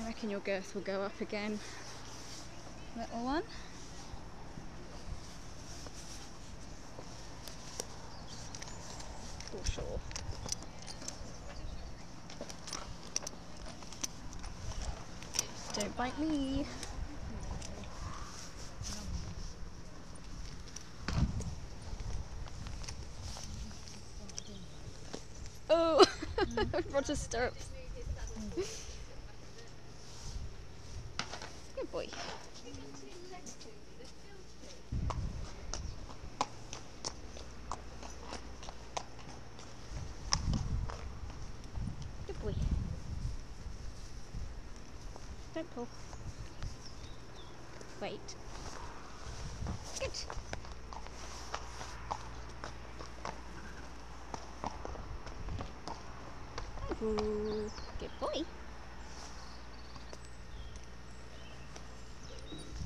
I reckon your girth will go up again. Little one. For sure. Don't bite me. Oh, Roger's stirrups. Good boy. Good boy. Don't pull. Wait. Good. Ooh, good boy.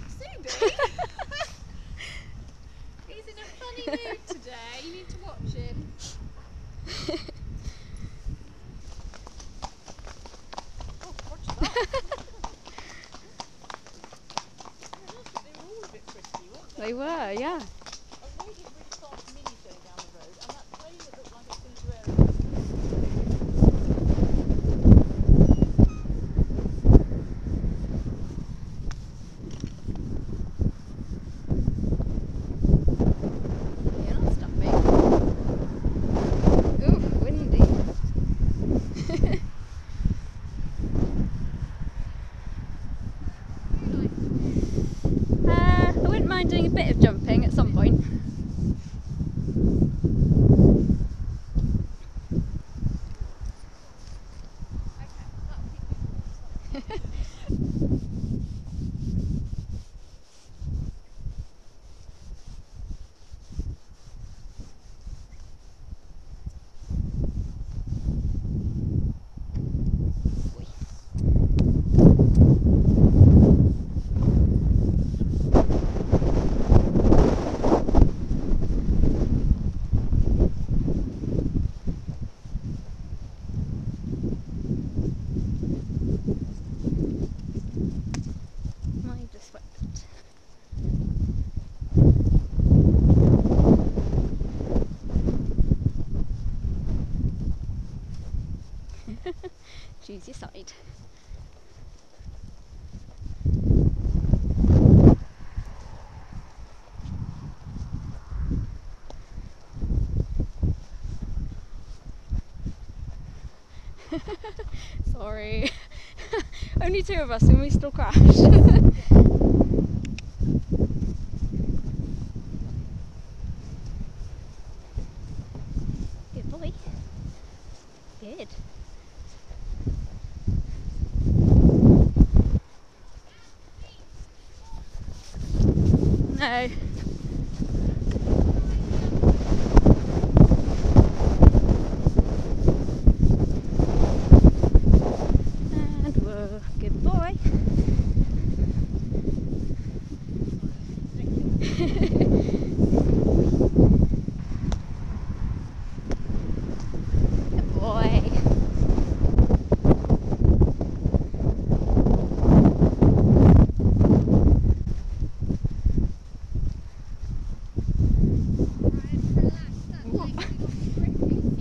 Subi! He's in a funny mood today. You need to watch him. Oh, watch that. They were all a bit frisky, weren't they? They were, yeah. A really soft mini thing down the road, and that plane that looked like it's been wearing. Doing a bit of jumping at some point. Choose your side. Sorry. Only two of us and we still crash. Good boy. Good. No. And whoa, good boy. Good boy.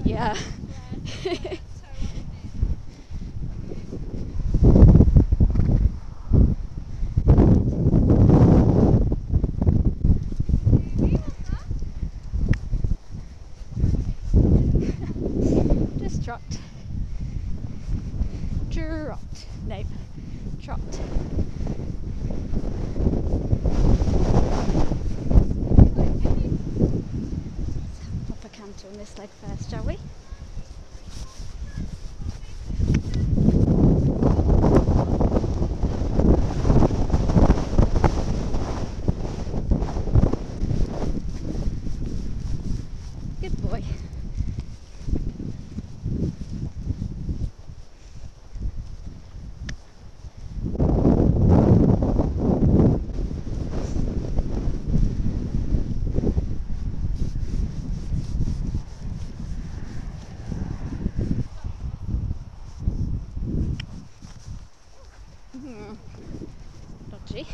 Yeah. Just trot. Trot. No. Trot. On this leg first, shall we? Good boy. Dodgy.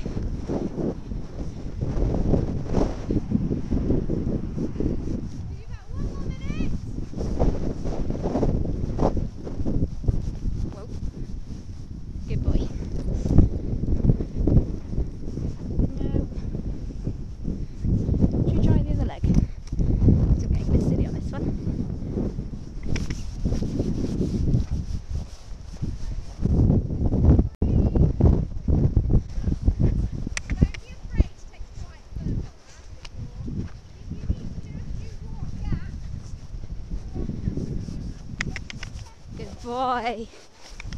Boy.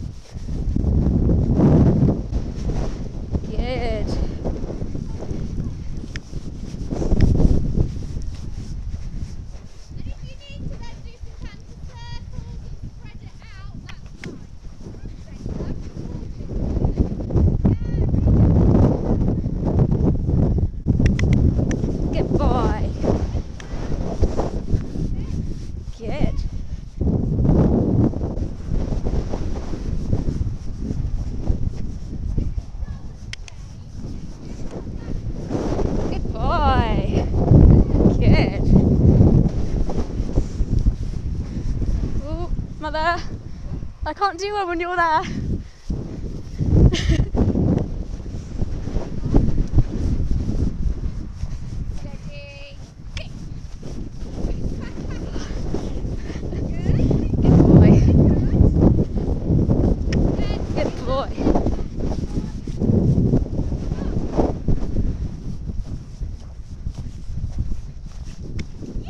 Good. And if you need to then do some kind of circles and spread it out, that's fine. Good boy. Good. Mother, I can't do one when you're there. Steady. Good boy. Good boy. Good boy. Good boy. Good boy. Good boy. Good. Good.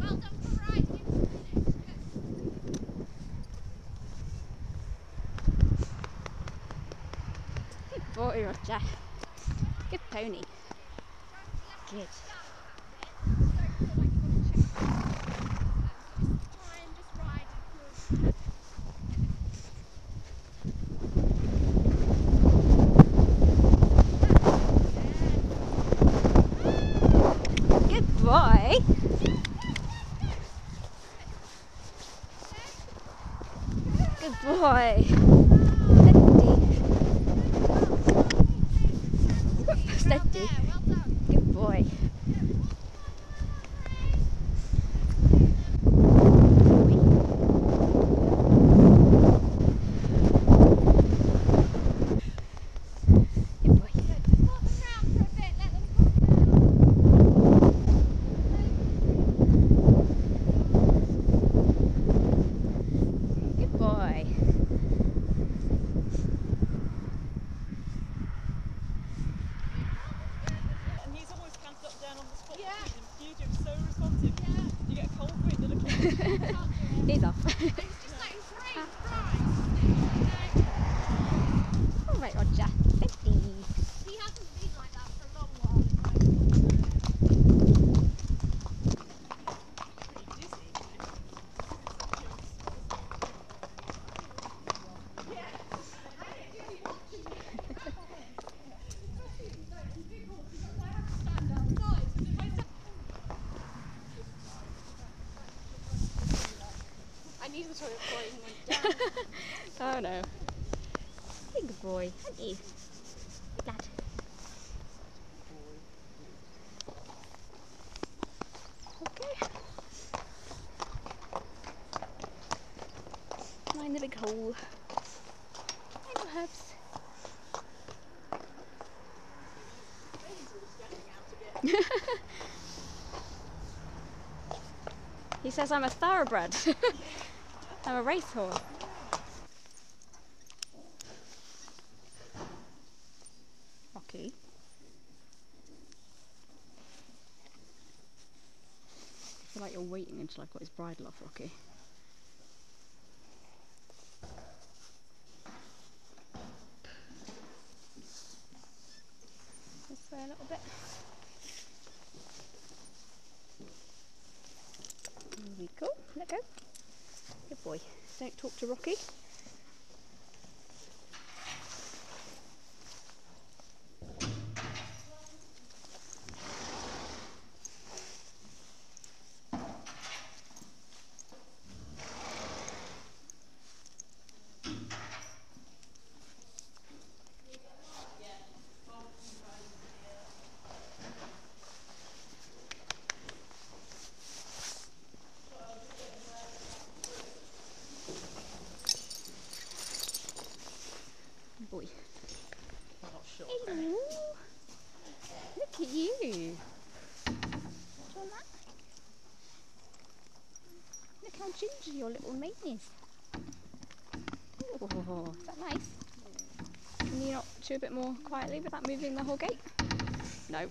Well done for riding. Good boy, Roger. Good pony. Good. Boy. Good boy. Steady. Steady. Good boy. days off. Alright, Roger. 50. He hasn't been like that for a long while. Oh no. Hey, good boy, aren't you? Dad. Okay. Mind the big hole. Hey, no herbs. He says I'm a thoroughbred. I'm a racehorse. Rocky. I feel like you're waiting until I've got his bridle off, Rocky. This way a little bit. There we go, let go. Good boy, don't talk to Rocky. Boy. I'm not sure. Hello. Look at you. Do you want that? Look how ginger your little mate is. Oh, is that nice? Can you not chew a bit more quietly without moving the whole gate? No.